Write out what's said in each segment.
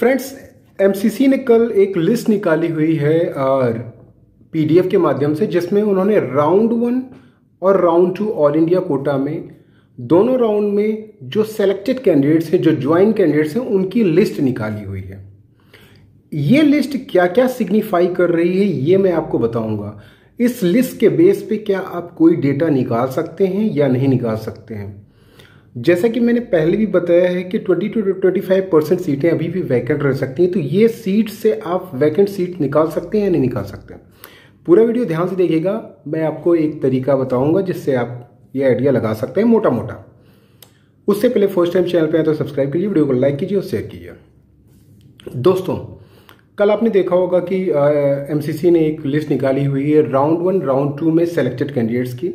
Friends, MCC ने कल एक लिस्ट निकाली हुई है पीडीएफ के माध्यम से, जिसमें उन्होंने राउंड 1 और राउंड 2 ऑल इंडिया कोटा में दोनों राउंड में जो सेलेक्टेड कैंडिडेट्स हैं, जो ज्वाइन कैंडिडेट्स हैं, उनकी लिस्ट निकाली हुई है। ये लिस्ट क्या क्या सिग्निफाई कर रही है ये मैं आपको बताऊंगा। इस लिस्ट के बेस पे क्या आप कोई डेटा निकाल सकते हैं या नहीं निकाल सकते हैं। जैसा कि मैंने पहले भी बताया है कि 20 to 25% सीटें अभी भी वैकेंट रह सकती हैं, तो ये सीट से आप वैकेंट सीट निकाल सकते हैं या नहीं निकाल सकते हैं। पूरा वीडियो ध्यान से देखिएगा, मैं आपको एक तरीका बताऊंगा जिससे आप ये आइडिया लगा सकते हैं मोटा मोटा। उससे पहले फर्स्ट टाइम चैनल पे आए तो सब्सक्राइब कीजिए, वीडियो को लाइक कीजिए और शेयर कीजिए। दोस्तों, कल आपने देखा होगा कि एमसीसी ने एक लिस्ट निकाली हुई है राउंड 1 राउंड 2 में सेलेक्टेड कैंडिडेट्स की।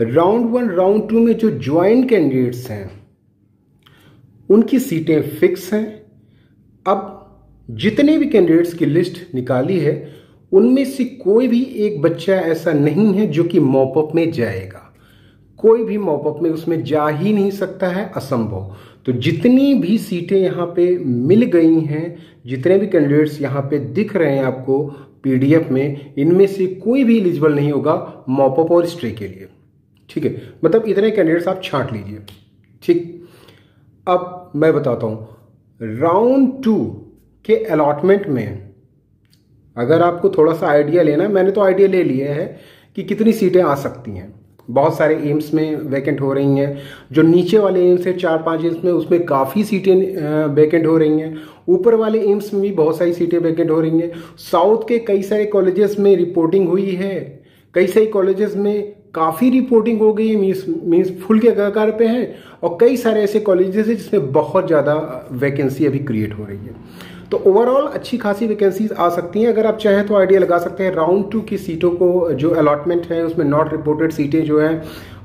राउंड 1 राउंड 2 में जो ज्वाइन कैंडिडेट्स हैं उनकी सीटें फिक्स हैं। अब जितने भी कैंडिडेट्स की लिस्ट निकाली है उनमें से कोई भी एक बच्चा ऐसा नहीं है जो कि मोपअप में जाएगा। कोई भी मोपअप में उसमें जा ही नहीं सकता है, असंभव। तो जितनी भी सीटें यहाँ पे मिल गई हैं, जितने भी कैंडिडेट्स यहाँ पे दिख रहे हैं आपको पीडीएफ में, इनमें से कोई भी एलिजिबल नहीं होगा मोपअप और स्ट्रे के लिए। ठीक है, मतलब इतने कैंडिडेट्स आप छांट लीजिए। ठीक, अब मैं बताता हूँ राउंड 2 के अलॉटमेंट में। अगर आपको थोड़ा सा आइडिया लेना है, मैंने तो आइडिया ले लिया है कि कितनी सीटें आ सकती हैं। बहुत सारे एम्स में वैकेंट हो रही हैं, जो नीचे वाले एम्स है 4-5 एम्स में, उसमें काफ़ी सीटें वैकेंट हो रही हैं। ऊपर वाले एम्स में भी बहुत सारी सीटें वैकेंट हो रही हैं। साउथ के कई सारे कॉलेजेस में रिपोर्टिंग हुई है, कई सारे कॉलेजेस में काफ़ी रिपोर्टिंग हो गई है, मींस फुल के आकार पे हैं। और कई सारे ऐसे कॉलेजेस हैं जिसमें बहुत ज़्यादा वैकेंसी अभी क्रिएट हो रही है। तो ओवरऑल अच्छी खासी वैकेंसीज आ सकती हैं। अगर आप चाहें तो आइडिया लगा सकते हैं राउंड 2 की सीटों को, जो अलॉटमेंट है उसमें नॉट रिपोर्टेड सीटें जो हैं,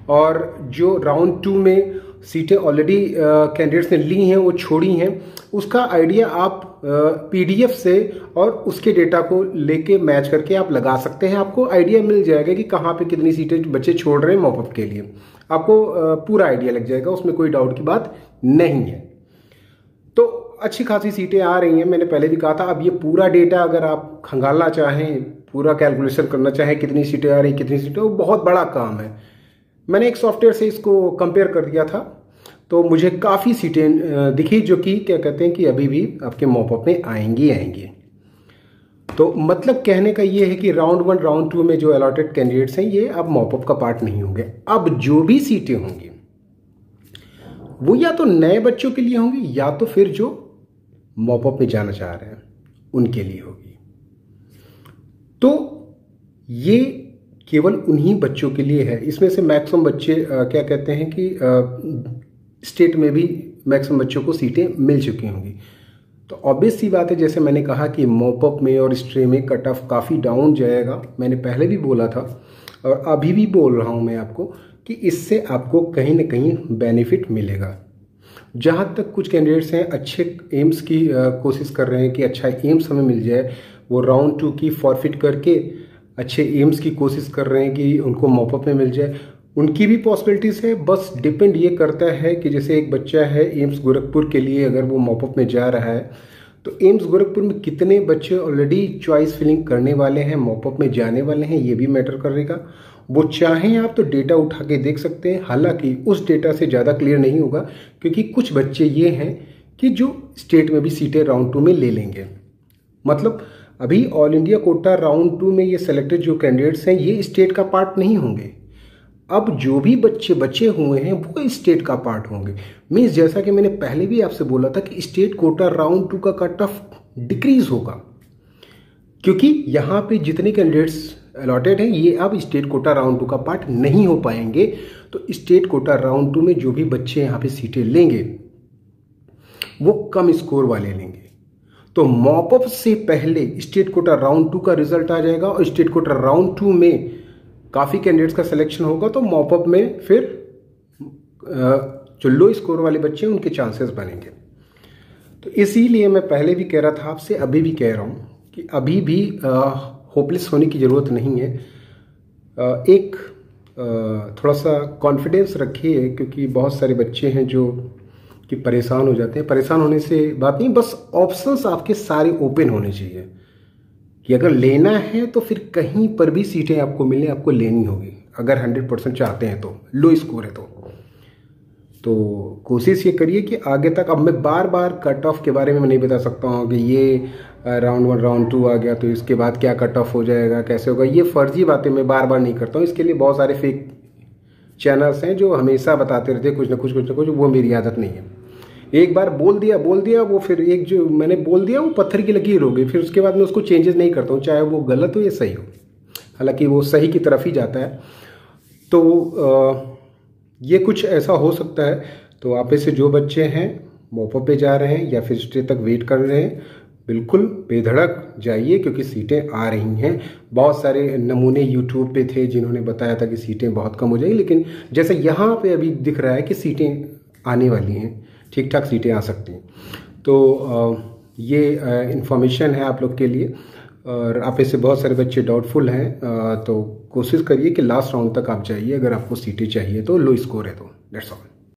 और जो राउंड 2 में सीटें ऑलरेडी कैंडिडेट्स ने ली हैं, वो छोड़ी हैं, उसका आइडिया आप पीडीएफ से और उसके डेटा को लेके मैच करके आप लगा सकते हैं। आपको आइडिया मिल जाएगा कि कहाँ पे कितनी सीटें बच्चे छोड़ रहे हैं मॉपअप के लिए। आपको पूरा आइडिया लग जाएगा, उसमें कोई डाउट की बात नहीं है। तो अच्छी खासी सीटें आ रही हैं, मैंने पहले भी कहा था। अब ये पूरा डेटा अगर आप खंगालना चाहें, पूरा कैलकुलेशन करना चाहें कितनी सीटें आ रही, कितनी सीटें, वो बहुत बड़ा काम है। मैंने एक सॉफ्टवेयर से इसको कंपेयर कर दिया था, तो मुझे काफ़ी सीटें दिखी जो कि क्या कहते हैं कि अभी भी आपके मॉपअप में आएंगी। तो मतलब कहने का ये है कि राउंड 1 राउंड 2 में जो अलॉटेड कैंडिडेट्स हैं ये अब मॉपअप का पार्ट नहीं होंगे। अब जो भी सीटें होंगी वो या तो नए बच्चों के लिए होंगी या तो फिर जो मॉपअप में जाना चाह रहे हैं उनके लिए होगी। तो ये केवल उन्हीं बच्चों के लिए है। इसमें से मैक्सिमम बच्चे क्या कहते हैं कि स्टेट में भी मैक्सिमम बच्चों को सीटें मिल चुकी होंगी। तो ऑब्वियस सी बात है, जैसे मैंने कहा कि मॉपअप में और स्ट्रे में कटऑफ काफ़ी डाउन जाएगा। मैंने पहले भी बोला था और अभी भी बोल रहा हूँ मैं आपको कि इससे आपको कहीं ना कहीं बेनिफिट मिलेगा। जहाँ तक कुछ कैंडिडेट्स हैं अच्छे एम्स की कोशिश कर रहे हैं कि अच्छा एम्स हमें मिल जाए, वो राउंड 2 की फॉरफिट करके अच्छे एम्स की कोशिश कर रहे हैं कि उनको मॉपअप में मिल जाए, उनकी भी पॉसिबिलिटीज़ है। बस डिपेंड ये करता है कि जैसे एक बच्चा है एम्स गोरखपुर के लिए, अगर वो मॉपअप में जा रहा है तो एम्स गोरखपुर में कितने बच्चे ऑलरेडी चॉइस फिलिंग करने वाले हैं, मॉपअप में जाने वाले हैं, ये भी मैटर करेगा। वो चाहें आप तो डेटा उठा के देख सकते हैं। हालांकि उस डेटा से ज़्यादा क्लियर नहीं होगा, क्योंकि कुछ बच्चे ये हैं कि जो स्टेट में भी सीटें राउंड 2 में ले लेंगे। मतलब अभी ऑल इंडिया कोटा राउंड 2 में ये सेलेक्टेड जो कैंडिडेट्स हैं ये स्टेट का पार्ट नहीं होंगे। अब जो भी बच्चे बचे हुए हैं वो स्टेट का पार्ट होंगे। मींस जैसा कि मैंने पहले भी आपसे बोला था कि स्टेट कोटा राउंड 2 का कट ऑफ डिक्रीज होगा, क्योंकि यहाँ पे जितने कैंडिडेट्स अलॉटेड हैं ये अब स्टेट कोटा राउंड 2 का पार्ट नहीं हो पाएंगे। तो स्टेट कोटा राउंड 2 में जो भी बच्चे यहाँ पे सीटें लेंगे वो कम स्कोर वाले लेंगे। तो मॉपअप से पहले स्टेट कोटा राउंड 2 का रिजल्ट आ जाएगा और स्टेट कोटा राउंड 2 में काफ़ी कैंडिडेट्स का सिलेक्शन होगा, तो मॉपअप में फिर जो लो स्कोर वाले बच्चे हैं उनके चांसेस बनेंगे। तो इसीलिए मैं पहले भी कह रहा था आपसे, अभी भी कह रहा हूँ कि अभी भी होपलेस होने की ज़रूरत नहीं है। एक थोड़ा सा कॉन्फिडेंस रखिए, क्योंकि बहुत सारे बच्चे हैं जो कि परेशान हो जाते हैं। परेशान होने से बात नहीं, बस ऑप्शंस आपके सारे ओपन होने चाहिए कि अगर लेना है तो फिर कहीं पर भी सीटें आपको मिलें, आपको लेनी होगी अगर 100% चाहते हैं तो, लो स्कोर है तो कोशिश ये करिए कि आगे तक। अब मैं बार बार कट ऑफ के बारे में नहीं बता सकता हूँ कि ये राउंड 1 राउंड 2 आ गया तो इसके बाद क्या कट ऑफ हो जाएगा, कैसे होगा, ये फर्जी बातें मैं बार बार नहीं करता हूँ। इसके लिए बहुत सारे फेक चैनल्स हैं जो हमेशा बताते रहते हैं कुछ ना कुछ, वो मेरी आदत नहीं है। एक बार बोल दिया वो फिर एक जो मैंने बोल दिया वो पत्थर की लकीर हो गई, फिर उसके बाद मैं उसको चेंजेस नहीं करता हूँ, चाहे वो गलत हो या सही हो, हालांकि वो सही की तरफ ही जाता है। तो ये कुछ ऐसा हो सकता है। तो आप में से जो बच्चे हैं मोपअप पे जा रहे हैं या फिर स्ट्रे तक वेट कर रहे हैं, बिल्कुल बेधड़क जाइए क्योंकि सीटें आ रही हैं। बहुत सारे नमूने यूट्यूब पे थे जिन्होंने बताया था कि सीटें बहुत कम हो जाएंगी, लेकिन जैसे यहाँ पे अभी दिख रहा है कि सीटें आने वाली हैं, ठीक ठाक सीटें आ सकती हैं। तो ये इन्फॉर्मेशन है आप लोग के लिए, और आप ऐसे बहुत सारे बच्चे डाउटफुल हैं तो कोशिश करिए कि लास्ट राउंड तक आप जाइए अगर आपको सीटें चाहिए तो, लो स्कोर है तो। That's all.